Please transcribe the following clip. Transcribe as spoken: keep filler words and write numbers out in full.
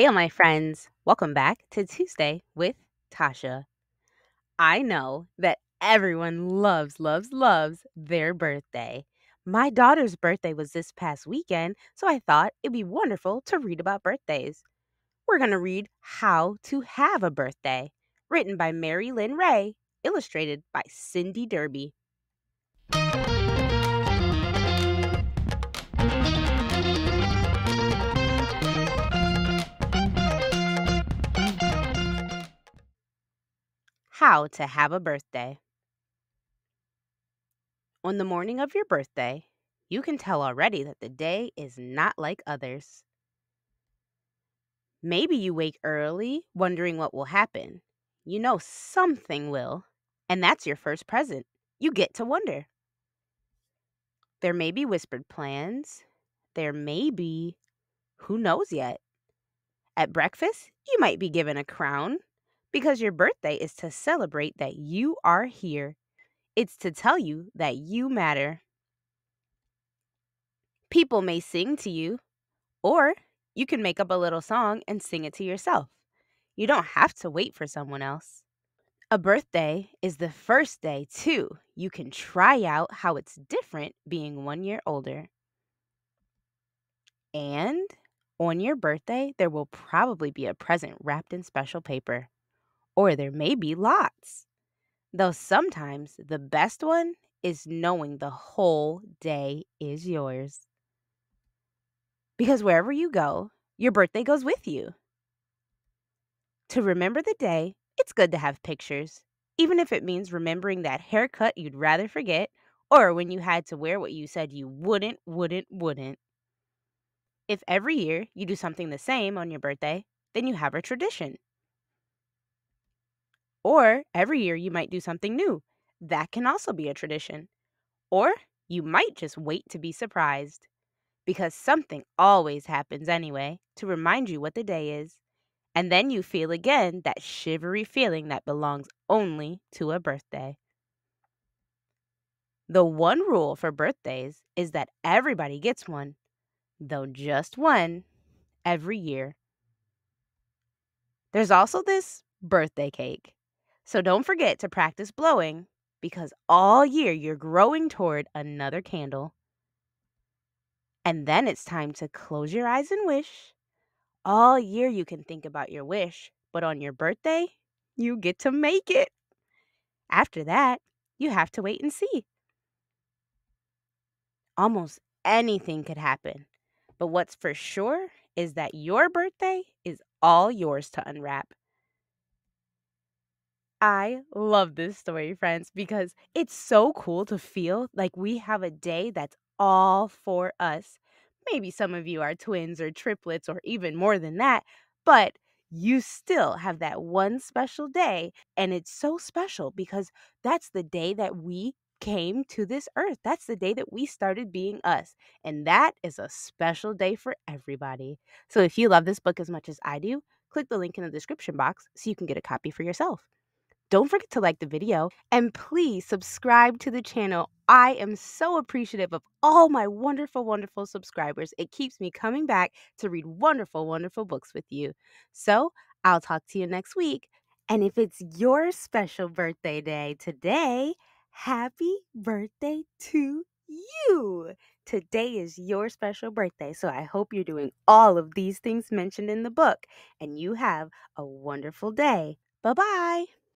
Hey, my friends, welcome back to Tuesday with Tasha. I know that everyone loves, loves, loves their birthday. My daughter's birthday was this past weekend, so I thought it'd be wonderful to read about birthdays. We're going to read How to Have a Birthday, written by Mary Lyn Ray, illustrated by Cindy Derby. How to have a birthday. On the morning of your birthday, you can tell already that the day is not like others. Maybe you wake early, wondering what will happen. You know something will, and that's your first present. You get to wonder. There may be whispered plans. There may be, who knows yet. At breakfast, you might be given a crown, because your birthday is to celebrate that you are here. It's to tell you that you matter. People may sing to you, or you can make up a little song and sing it to yourself. You don't have to wait for someone else. A birthday is the first day, too. You can try out how it's different being one year older. And on your birthday, there will probably be a present wrapped in special paper. Or there may be lots. Though sometimes the best one is knowing the whole day is yours. Because wherever you go, your birthday goes with you. To remember the day, it's good to have pictures, even if it means remembering that haircut you'd rather forget, or when you had to wear what you said you wouldn't, wouldn't, wouldn't. If every year you do something the same on your birthday, then you have a tradition. Or every year you might do something new. That can also be a tradition. Or you might just wait to be surprised, because something always happens anyway to remind you what the day is. And then you feel again that shivery feeling that belongs only to a birthday. The one rule for birthdays is that everybody gets one, though just one, every year. There's also this birthday cake. So don't forget to practice blowing, because all year you're growing toward another candle. And then it's time to close your eyes and wish. All year you can think about your wish, but on your birthday, you get to make it. After that, you have to wait and see. Almost anything could happen, but what's for sure is that your birthday is all yours to unwrap. I love this story, friends, because it's so cool to feel like we have a day that's all for us. Maybe some of you are twins or triplets or even more than that, but you still have that one special day. And it's so special because that's the day that we came to this earth. That's the day that we started being us. And that is a special day for everybody. So if you love this book as much as I do, click the link in the description box so you can get a copy for yourself. Don't forget to like the video, and please subscribe to the channel. I am so appreciative of all my wonderful, wonderful subscribers. It keeps me coming back to read wonderful, wonderful books with you. So I'll talk to you next week. And if it's your special birthday day today, happy birthday to you. Today is your special birthday, so I hope you're doing all of these things mentioned in the book, and you have a wonderful day. Bye-bye.